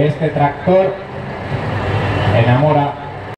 Este tractor